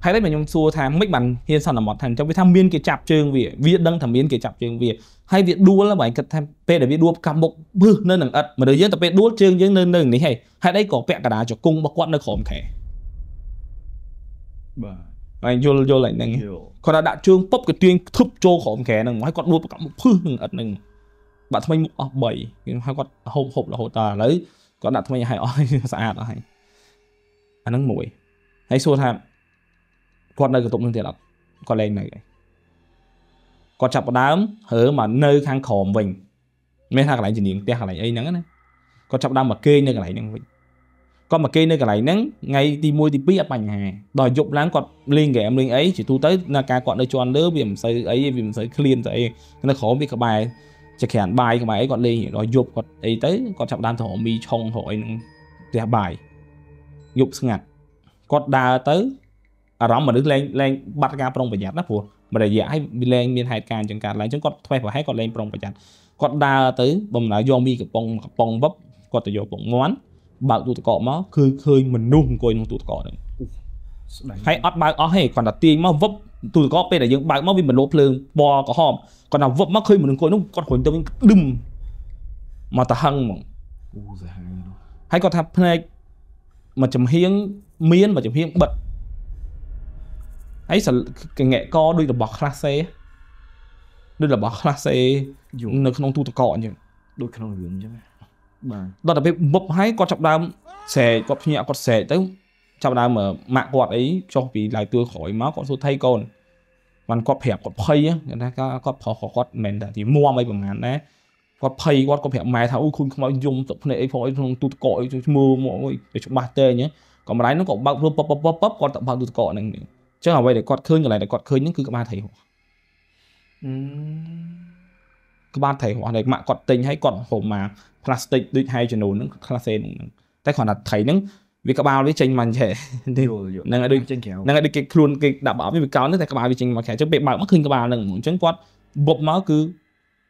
hay đấy mà nhung xua tham mấy bàn hiện sản là một thành trong cái tham miên cái chạp trường vì việc đăng thẩm miên cái chạp trường vì hay việc đua là bảy cật tham p để việc đua cam bộc bư nơi nằng ật mà đối với tập p đua trường với nơi nằng này hay hay đấy có vẽ cả đá cho cung bạc quạt nơi khóm khè anh vô vô lại nằng còn là đại trường pop cái tuyên thúc cho khóm khè nằng hay quạt đua cam bộc bư nằng ật nằng bạn tham mục ở bảy hay quạt hộp hộp là hộp tà lấy còn đặt tham hay ở xã đó hay anh nắng mũi hay xua tham con nơi cái tụng thì là con lên này con chập đám hở mà nơi khang khòm mình mấy thằng lại chỉ niệm te thằng lại ấy nắng này con chập đám mà kê nơi cái này nắng con mà kê nơi cái này nắng ngay thì môi thì biết ở bành hà đòi dụng láng con liên kẻ em liên ấy chỉ thu tới là ca con nơi cho ăn đỡ vì mình xây ấy vì mình xây clean vậy nó khó biết cái bài chặt hẹn bài cái bài ấy con liên đòi dụng con ấy tới con chập đám thọ mi trong hội te bài dụng ngặt con đà tới à rõ mà đứng lên lên bắt ca prong và nhạt đó phù mà để dạy lên miền hai càng chẳng cả lại chúng con thuê phải hái con lên prong và nhạt con đa tới bầm lại do mi cái bông cái bông bắp con tự do bông ngón bảo tụi cọ máu khơi khơi mình nung coi nung tụi cọ được hãy ót bao ót hay còn là tiền máu vấp tụi cọ pe là những bao máu vì mình lốp lương bò có hòm còn là vấp máu khơi mình nung coi nung con hồn tôi đùm mà ta hăng mà hãy con tháp này mà chấm hiếng miên mà chấm hiếng bật ấy sản cái nghệ co đôi là bọc class A đôi là bọc class A nó không tu tập cọ nhỉ đôi không hưởng chứ đó là cái bọc hái con trọng đam xẻ con nhẹ con xẻ tới trọng đam mà mạng quạt ấy cho vì lại tươi khỏi máu con số thay con còn con phèp con phây á người ta có con phò con con mền thì mua mấy bằng ngàn đấy con phây con con phèp mày thằng ui khun không bao dung tập này phổi không tu tập cọ mua mọi để chúng ba tê nhé còn mà đấy nó còn bao pop pop pop pop con tập bao tu tập cọ này chứ là vậy để cọt khơi như này để cọt khơi những cứ các ba thầy các ba thầy họ này mạng cọt tình hay cọt hổ mà plastic đôi hai channel những class những tại còn là thầy những vì các ba với tranh màn trẻ năng lại được năng lại được cái luôn cái đảm bảo với bị cáo nữa tại các ba vì tranh màn trẻ chứ bị bảo mắc khơi các ba lần chứ cọt bột máu cứ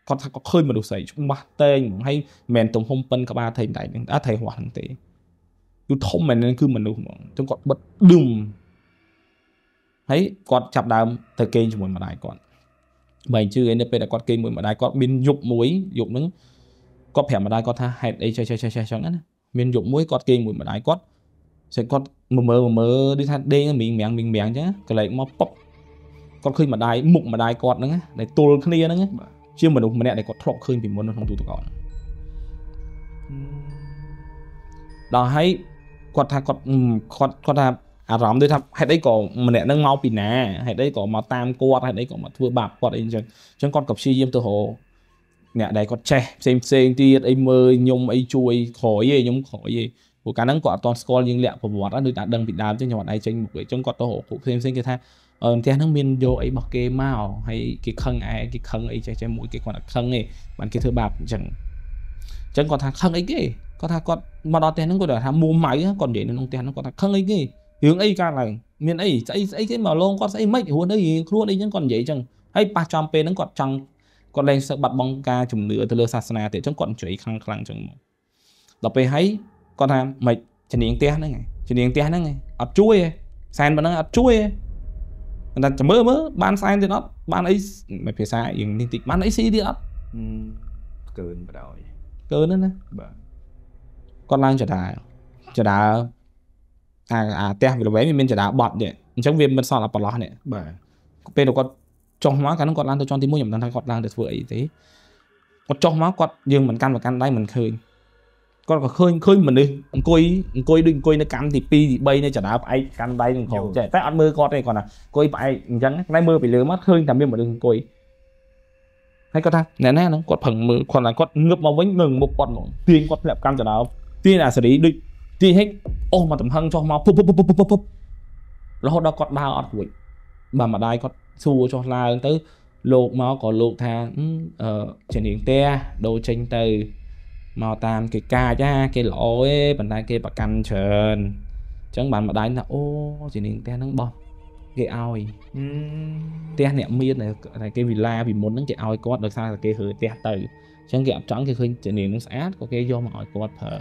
cọt cọt khơi mà đủ sấy chúng ba tên hay mền tổng hôn pân các ba thầy này đã thầy họ thằng tệ cứ thông mền nên cứ mình đủ chúng cọt bật đùng thấy con chạp đám thời kênh cho mình mà đại con Mà anh chứ ấy nếp đã có kênh mùi mà đáy có miên dục muối dục nâng có phẻ mà đáy có tha hẹt ấy chơi chơi chơi chơi cho ngắn miên dục muối có kênh mùi mà đáy có sẽ có mờ mờ mờ đi tha đê mình mẹng mình mẹng chứ cái này mà pop có khi mà đáy mục mà đáy có nữa này tôi khá nia nữa chứ mà đúng mà nè này có thọc khơi vì muốn nó không tụi tụi con đó hay có tha có có có tha à rắm đôi thằng hãy đấy có mà nè nâng máu pin nè hãy đấy có mà tam quạt hãy đấy có mà thưa bạc quạt ấy chứ chứ con cặp si diêm từ hồ nè đấy có che xem xem tiệt ấy mơ nhung ấy chui khỏi gì nhung khỏi gì của cá nắng quạt toàn score nhưng lẹ của một đã được đã đăng bị đám trên nhà bạn ấy tranh một cái trong quạt tôi hồ cụ xem xem cái thang ờ theo nó miên vô ấy bọc kê mao hay cái khăn ai cái khăn ấy chạy chạy mũi cái quạt khăn này bạn cái thưa bạc chẳng chẳng còn thằng khăn ấy kì có thằng con mà đó theo nó có đòi thằng mua máy còn để nó theo nó có thằng khăn ấy kì hướng ấy cả là miền ấy ấy ấy cái mà luôn con sẽ mấy huấn ấy luôn ấy nhưng còn vậy chẳng hay ba trăm p nó còn chẳng còn lên sợ bật bong ca chủng nữa từ lơ sạt sạt để chẳng còn chửi khăng khăng chẳng đọc về hay con thằng mày chỉ niệm té nữa ngay chỉ niệm té nữa ngay ập chui sàn mà nó ập chui người ta chẳng mơ mơ ban sàn thì nó ban ấy mày phải sai những tin tịch ban ấy xí đi đó cơn bắt đầu cơn nữa nè con lang chả đà chả đà à à té vì là bé mình mình chả đá bọt đấy trong việc mình sọt là bọt lót này bên đó có trong hóa cái nó còn lan tôi cho tí mũi nhầm đang thay còn lan được vừa ấy thế còn trong hóa còn dương mình căn và căn đây mình khơi còn có khơi khơi mình đi coi coi đừng coi nó cắn thì pi thì bay nó chả đá ai căn đây đừng khổ chạy tay ăn mưa con này còn là coi phải chẳng nay mưa bị lừa mắt khơi làm bên mà đừng coi hay có ta nè nè nó còn phần mưa còn là còn ngập vào vĩnh ngừng một con tiền còn đẹp căn chả đá tiền là xử lý đi thì hết ôm mà tầm hăng cho máu pop pop pop pop pop rồi họ đã cọt đào ọt quỷ mà mà đai cọt xua cho la tới lột máu có lột thang chuyển điện te đồ tranh từ màu tam cái ca cha cái lỗi bàn tay kia bạc canh trơn chẳng bạn mà đai là ô chuyển điện te nó bom cái aoi te nẹt miên này này cái villa vì muốn nó cái aoi cọt được sao là cái hử te từ chẳng cái trắng cái khơi chuyển điện nó sát có cái do mọi cọt thở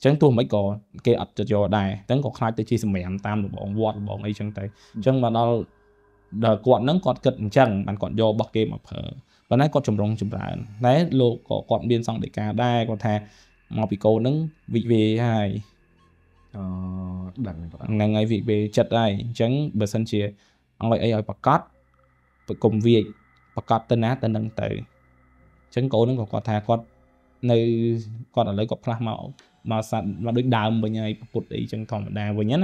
chẳng tôi mấy có cái ập cho cho đài chẳng có khai tới chi xem mềm tam được bọn vót bọn ấy chẳng thấy chẳng mà nó đờ quạt nắng quạt cật chẳng bạn còn do bọc game mà phở và nãy có chùm rong chùm lại nãy lô có quạt biên xong để cà đai còn thà mà bị cô nắng vị về hay đằng ngày vị về chật đây chẳng bờ sân chia ông ấy ai bọc cát cùng việc bọc cát tên á tên đằng tử chẳng cố nắng còn quạt thà quạt nơi quạt ở lấy quạt plasma màu mà sẵn mà được đàm với nhau một ý chẳng còn đàm với nhất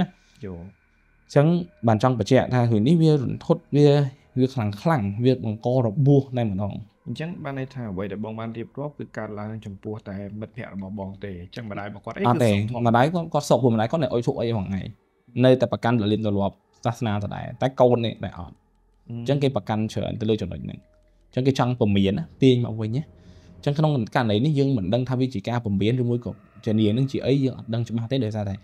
chẳng bàn trong bà trẻ thà hủy ní viên rủn thốt viên việc khẳng khẳng việc bằng co đọc bua này mà nó chẳng ban này thà vậy để bóng ban tiếp rốt cứ cạt là chầm bua tại mất hẹn mà bóng tề chẳng mà đáy mà có đấy mà đáy có sọc vừa mà đáy có này ôi thụ ấy hoàng ngày nơi tại bà căn là liên tòa lọp sasna thật đấy tái câu này đại ọt chẳng cái bà căn trở tới lưu chọn đạch này chẳng cái trăng bầm miến tiên mà với nhé chẳng không cả đấy nhưng mình đang tham vi chỉ ca bầm miến rồi môi cục chuyện gì nó chỉ ấy giờ đăng cho ba tới đời ra này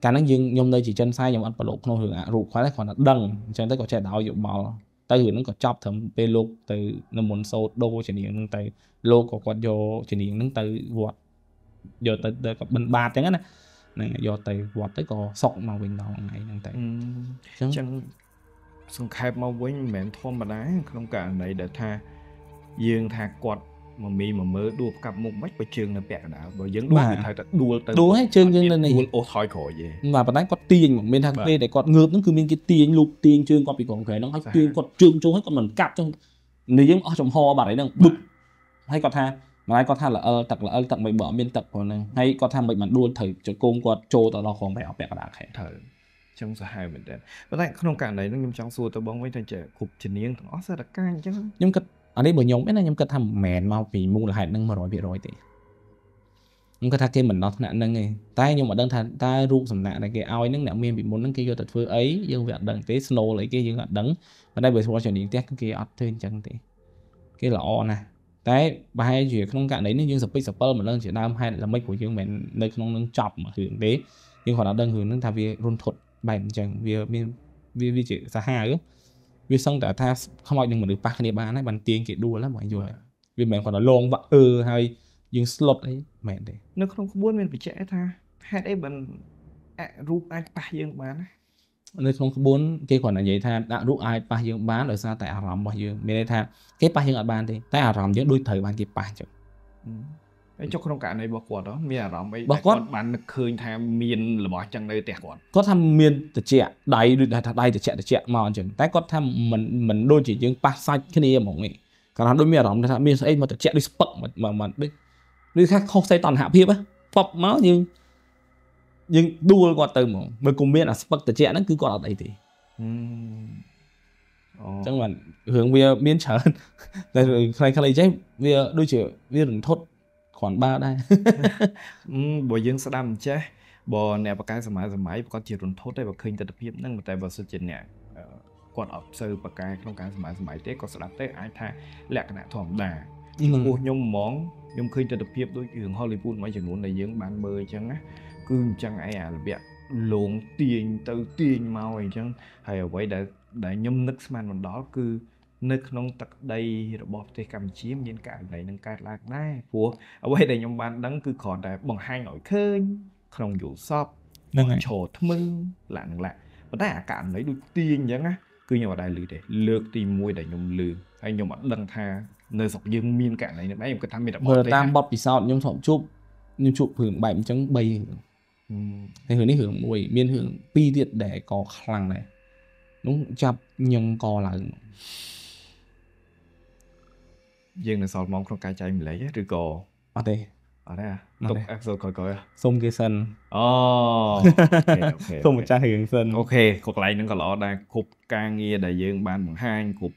cả nó dương nhom nơi chỉ chân sai nhom ăn bò lộc nô hưởng ạ rụt khóa lại còn đăng chân tới có trẻ đào dụng màu tới hưởng nó có chọc thầm pe lục từ nó muốn sâu đô chuyện gì nâng tới lô có quạt vô chuyện gì nâng tới vọt vô tới tới có bình ba tiếng á này vô tới vọt tới có sọc màu bình đỏ này nâng tới chân sừng khép màu với mẹ thôm mà đá không cả này để tha dương thà quạt mà mi mà mơ đua cặp một bách vào trường là bẹt đã vào dẫn đua thì thầy đã đua tới đua hết trường như này đua thoi khỏi gì mà bạn ấy có tiền mà bên thằng kia để còn ngược nó cứ bên cái tiền lục tiền trường còn bị còn khỏe nó hay tiền còn trường trốn hết còn mình cặp trong nếu giống ở trong ho bạn ấy đang bực hay còn tha mà ấy còn tha là ơ tặc là ơ tặc mình bỏ bên tặc còn này hay còn tha mình mà đua thầy cho côn còn trôi tao lo còn phải ở bẹt đã khỏe thầy trong số hai mình đấy bạn ấy không cả này nó nhung trong xua tao bóng với thằng trẻ cục chỉ niêng thằng ó sẽ là cay chứ nhưng cái ở đây bởi nhóm biết là nhóm cần thăm mẹn mau vì mù là hại nâng mà rồi bị rồi thì nhóm cần thà kia mình nó nạn nâng này tay nhưng mà đơn thà ta ru sầm nạn này cái ao ấy nâng nạn miên bị muốn nâng kia vô tật phơi ấy dương vẹn đằng tế snow lấy kia dương vẹn đắng và đây bởi số chuyện điện tét kia ăn thêm chẳng thế cái là o ណាស់ តែ ប្រហែល ជា ក្នុង ករណី នេះ យើង សពិច សពិល មិន ដឹង ជា ដើម ហេតុ ល្មិច ព្រោះ យើង មិន នៅ ក្នុង នឹង ចប់ មួយ រឿង ទេ យើង គាត់ អត់ ដឹង រឿង ហ្នឹង ថា វា រុន ធុត បែប អញ្ចឹង វា មាន វា វា ជា សាហាវ វា សឹង តែ ថា ខ្មោច នឹង មនុស្ស ប៉ះ គ្នា បាន ហើយ បាន ទាញ គេ ដួល ហ្នឹង បង យល់ ហើយ វា មិន មែន គាត់ ដល់ លង វ៉ាក់ អឺ ហើយ យើង ស្លុត អី មែន ទេ នៅ ក្នុង ក្បួន មាន បញ្ជាក់ ថា ហេតុ អី បាន អរូប អាច ប៉ះ យើង បាន ណា នៅ ក្នុង ក្បួន គេ គាត់ និយាយ ថា ដាក់ រូប អាច ប៉ះ យើង បាន ដោយ សារ តែ អារម្មណ៍ របស់ យើង មាន ន័យ ថា គេ ប៉ះ យើង អត់ បាន ទេ តែ អារម្មណ៍ យើង ដូច ត្រូវ បាន គេ ប៉ះ ចឹង ហើយ ចុះ ក្នុង ករណី របស់ គាត់ ហ៎ មាន អារម្មណ៍ អី ដែល គាត់ បាន នឹក ឃើញ ថា មាន របស់ ចឹង នៅ ផ្ទះ គាត់ គាត់ ថា មាន តិច ដៃ ដូច ថា ដៃ តិច តិច មក ចឹង តែ គាត់ ថា មិន មិន ដូច ជា យើង ប៉ះ សាច់ គ្នា ហ្មង ឯង គាត់ ថា ដូច មាន អារម្មណ៍ ថា មាន ស្អី មក តិច ដូច ស្ពឹក មក ដូច ដូច ថា ខុស សេតនហភាព ប៉ប់ មក យើង nhưng đua qua từ một mới cùng biết là spec từ trẻ nó cứ còn ở đây thì chẳng hạn hướng về miến trở này này cái này chứ về đôi chữ về đừng thốt khoảng ba đây bộ dương sẽ đam chứ bộ này và cái sớm mai sớm mai còn chịu đừng thốt đây và khinh tập hiệp năng một tay vào sự kiện này còn ở sơ và cái trong cái sớm mai sớm mai tết còn sẽ đam tết ai tha lẹ cái này thỏng đà nhưng món nhưng khinh tập hiệp đôi chữ Hollywood mấy chữ luôn này dương bán bơi chẳng á cứ chẳng ai à việc luồn tiền từ tiền mau ấy chẳng hay ở vậy để để nhôm nước man mình đó cứ nước nông tật đây rồi bọt thì cầm chiếm trên cả này nâng cài lạc này của ở vậy để nhôm ban đắng cứ còn để bằng hai ngồi khơi không dụ shop trổ thơm lạng lạng và tất cả cảm lấy đôi tiền chẳng á cứ như ở đây lười để lược tìm môi để nhôm lười hay nhôm ở đằng tha nơi sọc dương miên cả này nữa mấy em cứ tham biệt bọt đây tam bọt vì sao nhôm sọc chụp nhôm chụp hưởng bảy trắng bay thế hướng này hướng mùi miên hướng pi tiệt để có khăn này đúng chập nhưng có là riêng là sọt mong trong cái trái mình lấy chứ có ở đây ở đây à tục axel coi coi sông cây sân oh sông một trái hướng sân ok cuộc lại những cái lọ đang cục càng nghe đại dương ban bằng hai cục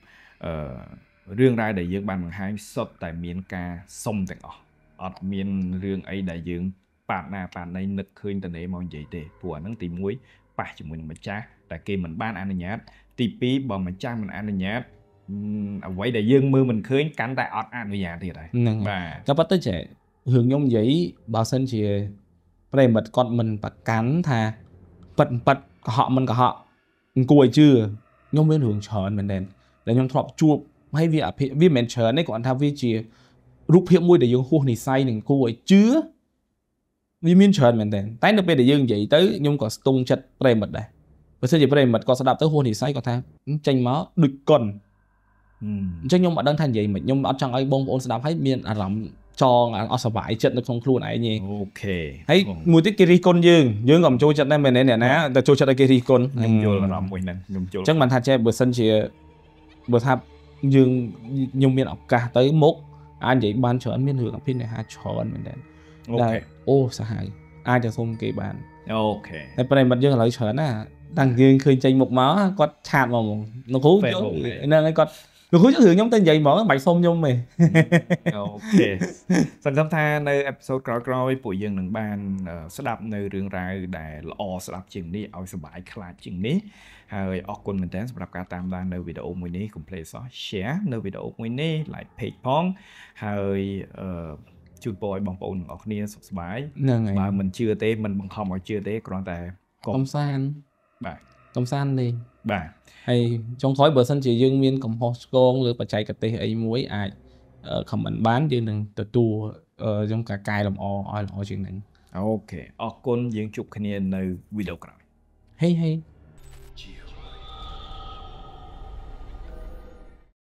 riêng ra đại dương ban bằng hai sọt tại miền ca sông tận ở ở miền riêng ấy đại dương bạn nào bạn này nực khơi từ nãy mong vậy để của nó tìm muối phải chỉ mình mà cha tại kia mình ban anh nhát tì pí bò mà cha mình anh nhát vậy để dương mưa mình khơi cắn tại ọt ăn về nhà thì đấy và các bác tới trẻ hưởng nhung giấy bảo sân chỉ đây mật con mình và cắn thà bật bật họ mình cả họ cùi chưa nhung bên hưởng chờ mình đèn để nhung thọp chuột hay vì ở vì mình chờ đấy còn thà vì chỉ rút hiệu môi để dương khu thì say đừng cùi chứa vì miên trần mình đèn, tái được về để dương vậy tới nhung còn tung chật đầy mật đây, và sẽ chỉ đầy mật còn sẽ đạp tới hôn thì say còn tham tranh máu đực còn, tranh nhung bạn đang thành vậy mà nhung bạn chẳng ai bông ôn sẽ đạp hết miên à lắm cho à sợ vãi chật được không kêu này nhỉ? Ok, thấy mùi tiết kiri con dương dương gầm trôi chật đây mình này nè ná, trôi chật đây kiri con, nhung vô là lắm mình nè, nhung vô. Chắc mình thay che bữa sân chỉ bữa tháp dương nhung miên học cả tới mốt anh vậy ban trần miên hưởng pin này ha trần mình đèn. Ok, ô sao hại ai cho xung kỳ bàn. Ok. Thế bên này mình dương lợi chở nè, đằng riêng khơi tranh một máu, con chạm vào một nó khú nên cái con nó khú hưởng nhóm tên vậy mở bạch xung nhung mày. Ok. Sẵn sàng tha nơi episode còi còi buổi dương đằng ban sẽ đạp nơi đường ra để lo sẽ đạp chừng đi, ao sẽ bãi khai chừng đi. Hãy subscribe cho kênh Ghiền Mì Gõ để không bỏ lỡ những video mới nhé. Cùng play so share nơi video mới nhé, like page phong. Hãy ជួយបងប្អូនទាំងអស់គ្នាសុខសบาย បាទ បាទ ហើយចុងក្រោយបើសិនជាយើងមានកំហុសឆ្គងឬបច្ចេកទេសអីមួយអាចខមមិនបានយើងនឹងទទួលយើងកាកែលម្អឲ្យល្អជាងនឹងអូខេអរគុណយើងជួបគ្នានៅវីដេអូក្រោយហេហេ